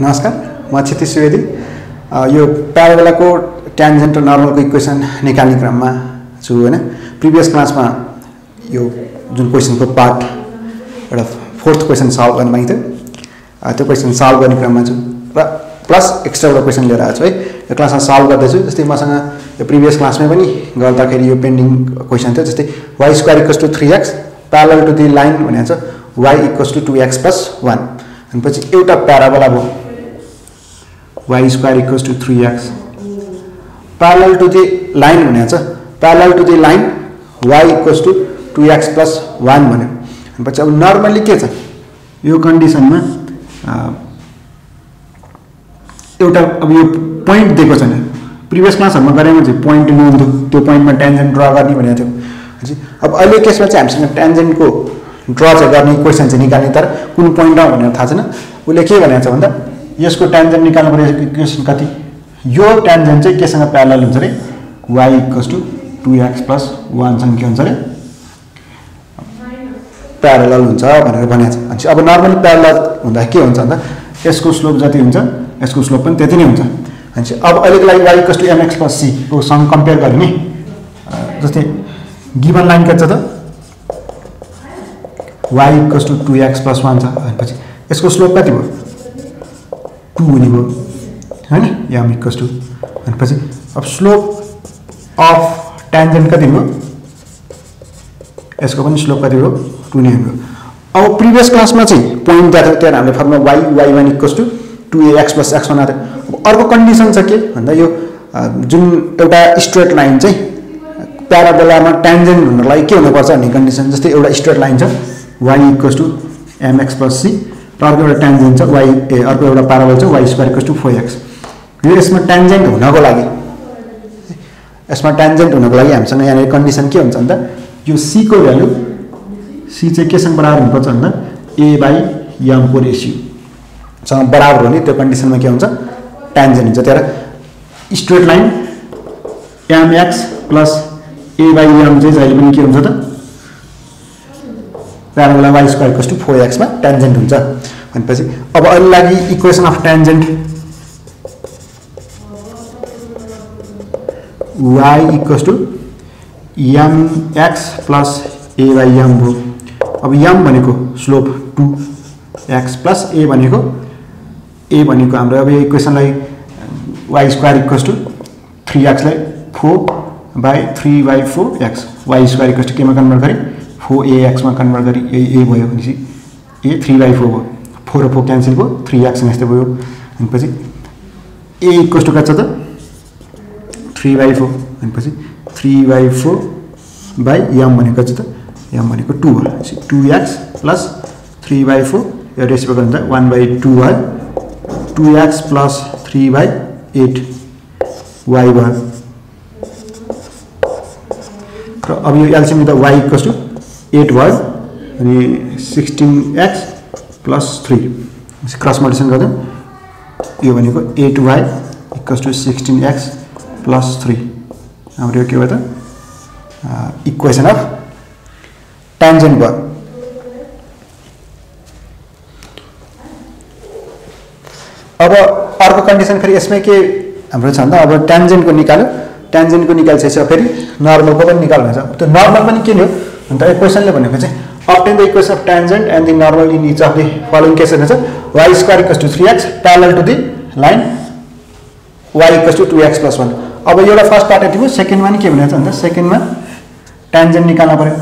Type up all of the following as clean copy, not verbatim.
नमस्कार म क्षितिज सुवेदी। यो प्याराबोला को ट्यान्जेन्ट र नर्मल को इक्वेसन निकाल्ने क्रम में छु हैन। प्रिभियस क्लास में यो जुन क्वेश्चन को पार्ट एउटा फोर्थ क्वेश्चन सल्भ गर्न बाँकी थियो, त्यो क्वेश्चन सल्भ गर्ने क्रम में छु र प्लस एक्स्ट्रा एउटा क्वेश्चन लिएर आएको छु है। यो क्लासमा सल्भ गर्दै छु। जस्तै मसँग यो प्रिभियस क्लासमै पनि गर्दाखेरि यो पेन्डिङ क्वेश्चन थियो, जस्तै y square equals to 3x parallel to the line भनेको छ y equals to 2x plus 1। अनि पछि एउटा प्याराबोला भयो y square equals to 3x parallel to the line भनेको छ parallel to the line y equals to 2x plus 1 भन्यो। अनि पछि अब नर्मली के छ यो कन्डिसनमा एउटा अब यो पोइन्ट दिएको छैन। प्रिभियस क्लासहरुमा गरेमा चाहिँ पोइन्ट लिन्थ्यो, त्यो पोइन्टमा ट्यान्जेन्ट ड्रा गर्ने भनेको थियो। अब अहिले केसमा चाहिँ हामीसँग ट्यान्जेन्टको ड्रा चाहिँ गर्ने क्वेसन चाहिँ निकाल्ने, तर कुन पोइन्टमा भनेर थाहा छैन। उसले के भनेको छ भन्दा यसको ट्यान्जेन्ट निकाल्नु पर्यो इक्वेसन कति, यो ट्यान्जेन्ट चाहिँ केसँग प्यारेलल हुन्छ रे y equals to 2x plus 1 सँग के हुन्छ रे प्यारेलल हुन्छ भनेर भनेको छ। अनि अब नर्मली प्यारेलल हुँदा के हुन्छ भन्दा यसको स्लोप जति हुन्छ यसको स्लोप पनि त्यति नै हुन्छ। अनि अब अहिलेको लागि y equals to mx plus c को सँग कम्पेयर गर्ने नि, जस्तै गिभन लाइन के छ त y equals to 2x plus 1 छ। अनि यसको स्लोप कति भयो 2 हुने भयो हैन, m इक्वल्स टू। अनि अब स्लोप अफ ट्यान्जेन्ट कति भयो, यसको पनि स्लोप कति भयो 2 नै भयो। अब प्रिभियस क्लासमा चाहिँ पोइन्ट दिएको थियो, त्यहाँ हामीले formula y1 equals to 2ax plus x1 आयो। अब अर्को कन्डिसन छ के भन्दा यो जुन एउटा स्ट्रेट लाइन चाहिँ प्याराबोलामा ट्यान्जेन्ट हुनलाई के हुनुपर्छ भन्ने कन्डिसन, जस्तै एउटा स्ट्रेट लाइन छ y equals to mx plus c र अर्को एउटा ट्यान्जेन्ट छ y अर्को एउटा प्याराबोला छ y square equals to 4x। यो यसमा ट्यान्जेन्ट हुनको लागि हामीसँग यहाँ कन्डिसन के हुन्छ भन्दा यो c को भ्यालु c चाहिँ केसँग बराबर हुनुपर्छ भन्दा a बाई m को रेसियोसँग बराबर हुने, त्यो कन्डिसनमा के हुन्छ ट्यान्जेन्ट हुन्छ। त्यहाँ straight line mx plus a by m चाहिँ जहिले पनि के हुन्छ त parabola y square equals to 4x मा ट्यान्जेन्ट हुन्छ। भनेपछि अब अहिले लागि equation of tangent y equals to mx plus a by m भयो। अब m भनेको स्लोप 2x प्लस a भनेको हाम्रो अब यो इक्वेसनलाई y square equals to 3x लाई 4/3/4x y square equals to केमा कन्भर्ट गरे 4ax मा कन्भर्ट गरी ए भयो भनेपछि ए 3/4 भयो, 4 र 4 क्यान्सल भयो 3x यस्तै भयो। भनेपछि ए इक्वल्स टु कति छ त 3/4 भनेपछि 3/4/m भनेको कति छ त m भनेको 2 भयो। भनेपछि 2x प्लस 3/4 यो रेसियो गर्दा 1/2 भयो, 2x प्लस 3/8 y भयो। र अब यो एलसिएम लिँदा y इक्वल्स टु 8 भयो अनि 16x प्लस 3 क्रस मल्टिप्लिकेसन गर्दा यो भनेको 8y equals to 16x plus 3 हाम्रो यो के भयो त इक्वेसन अफ ट्यान्जेन्ट भयो। अब अर्को कन्डिसन फेरि यसमै के हाम्रो छ भन्दा अब ट्यान्जेन्टको निकाल्छ फेरि नर्मलको पनि निकाल्नु हुन्छ। त्यो नर्मल पनि के हो भन्दा क्वेसनले भनेको चाहिँ obtain the equation of tangent and the normal in each of the following cases छ y square equals to 3x parallel to the line y equals to 2x plus 1। अब एउटा फर्स्ट पार्ट यति भयो, सेकेन्डमा नि के भनेको छ भन्दा सेकेन्डमा ट्यान्जेन्ट निकाल्नु पर्यो।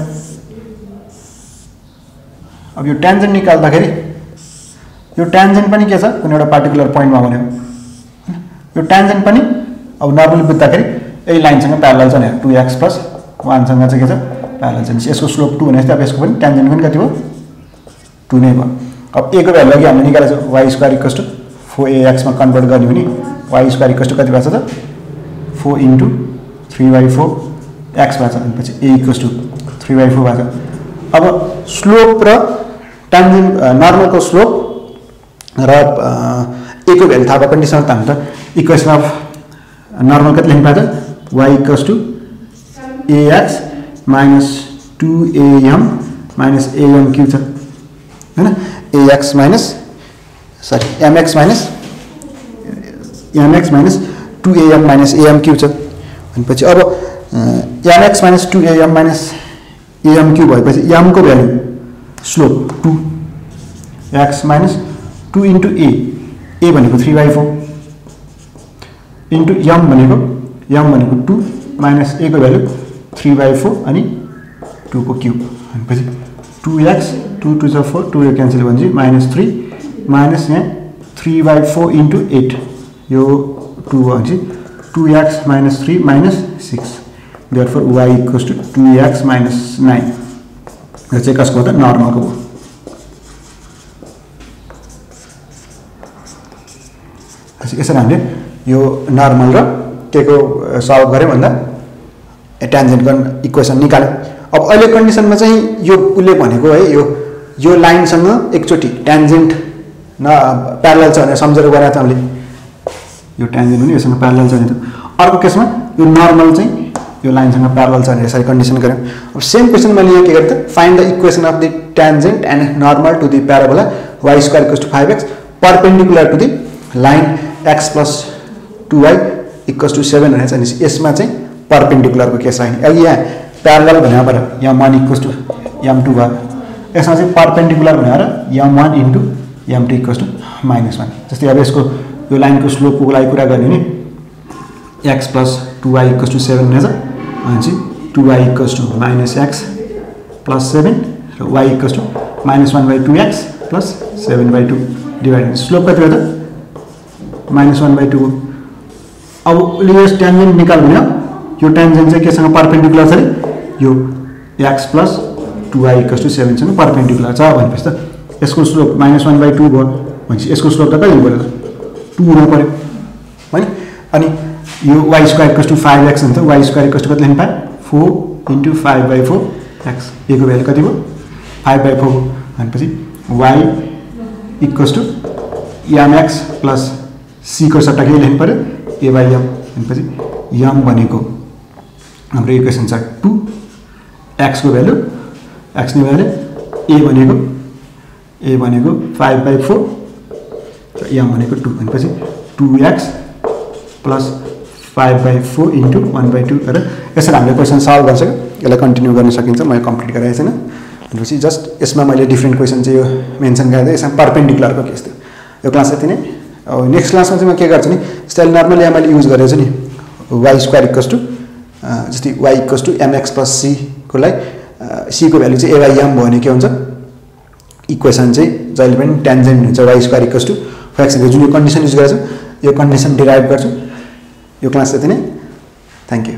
अब यो ट्यान्जेन्ट निकाल्दाखेरि यो ट्यान्जेन्ट पनि के छ कुनै एउटा पार्टिकुलर पोइन्टमा भन्यो, यो ट्यान्जेन्ट पनि अब नर्मली बुझ्दाखेरि यही लाइनसँग प्यारेलल छ नि 2x प्लस 1सँग चाहिँ के छ प्यारेलल छ। यसको स्लोप 2 भनेपछि अब यसको पनि ट्यान्जेन्ट पनि कति भयो 2 नै भयो। अब a को भ्यालु लागि हामीले निकालेको छ y square equals to 4ax मा कन्भर्ट गर्ने भने y स्क्वायर इक्वल्स टु कति भएको छ त 4/3/4x भएको छ। भनेपछि a इक्वल्स टु 3/4 भएको छ। अब स्लोप र ट्यान्जेन्ट नर्मलको स्लोप र a को भ्यालु थाहा भए पनि निश्चित हुन्छ। इक्वेसन अफ नर्मल कति लेख्नु भएको छ y equals to ax minus 2am minus am cube छ हैन ax minus sorry M x minus 2am minus M cube छ। अब M x minus 2am minus M cube भएपछि एम को value slope 2x minus 2 into A भनेको 3/4 into M भनेको 2 minus a को value 3/4 अनि 2 को क्यूब भनेपछि 2x 2 2 4 2 यो क्यान्सल भन्छ माइनस 3 माइनस यहाँ 3/4 इंटू 8 यो 2 भन्छ 2x minus 3 minus 6 therefore y equals to 2x minus 9 यो कसको त नर्मल को हो। यसरी हामीले यो नर्मल र के को सल्भ गरे भन्दा ट्यान्जेन्ट इक्वेसन निकाल्यो। अब अहिले कन्डिसनमा चाहिँ यो उले भनेको है यो लाइनसँग एकचोटी ट्यान्जेन्ट न प्यारलल छ भने सम्झेर गराएको हामीले यो ट्यान्जेन्ट पनि यससँग प्यारलल छ भने अर्को केसमा यो नर्मल चाहिँ यो लाइनसँग प्यारलल छ भने यसरी कन्डिसन गऱ्यौँ। अब सेम क्वेसन मैले यहाँ के गरेँ त find the equation of the tangent and normal to the parabola y² = 5x perpendicular to the line x + 2y = 7 रहेछ। यसमा चाहिँ परपेन्डिकुलर को केस आएन अब यहाँ प्यारलल भनेको भयो m1 = m2 भयो यसमा चाहिँ परपेन्डिकुलर भनेर m1 × m2 = -1 जस्तै अब यसको यो लाइनको स्लोपको लागि कुरा गर्ने नि x + 2y = 7 रहेछ भनेपछि 2y = -x + 7 र y = -1/2x + 7/2 डिभाइड स्लोप कति हो त -1/2 हो। अब उसले यस ट्यान्जेन्ट निकाल्नु हो यो ट्यान्जेन्ट चाहिँ केसँग परपेन्डिकुलर छ यो x + 2y = 7 सँग परपेन्डिकुलर छ भनेपछि त यसको स्लोप -1/2 भयो भनेपछि यसको स्लोप त कति हुनुपर्यो 2 हुनु पर्यो हैन। अनि यो y² = 5x हुन्छ y² = कति लेख्नु पाए 4 × 5/4x ए को भ्यालु कति भयो 5/4 भनेपछि y = mx + c को सट्टा के लेख्नु पर्यो a/m भनेपछि m भनेको हाम्रो इक्वेसन छ 2x को भ्यालु x ने भ्यालु a भनेको 5/4 र m भनेको 2 भनेपछि 2x + 5/4 × 1/2 गरेर यसरी हामीले क्वेसन सल्भ गर्न सक्यो। यसलाई कन्टिन्यू गर्न सकिन्छ मैले कम्प्लिट गराएको छैन भनेपछि जस्ट यसमा मैले डिफ्रेन्ट क्वेसन चाहिँ यो मेन्सन गरेको थिएँ यसमा परपेन्डिकुलरको केस थियो। यो क्लास यति नै। अब नेक्स्ट क्लासमा चाहिँ म के गर्छु नि जस्तै नर्मली यहाँ मैले युज गरेको छु नि y² = जस्तै y = mx + c को लागि c को भ्यालु चाहिँ a/m भन्ने के हुन्छ इक्वेसन चाहिँ जहिले पनि ट्यान्जेन्ट हुन्छ y² = 5x जुन यो कन्डिसन युज गरेको छु यो कन्डिसन डिराइभ गर्छु। यो क्लास यति नै। Thank you.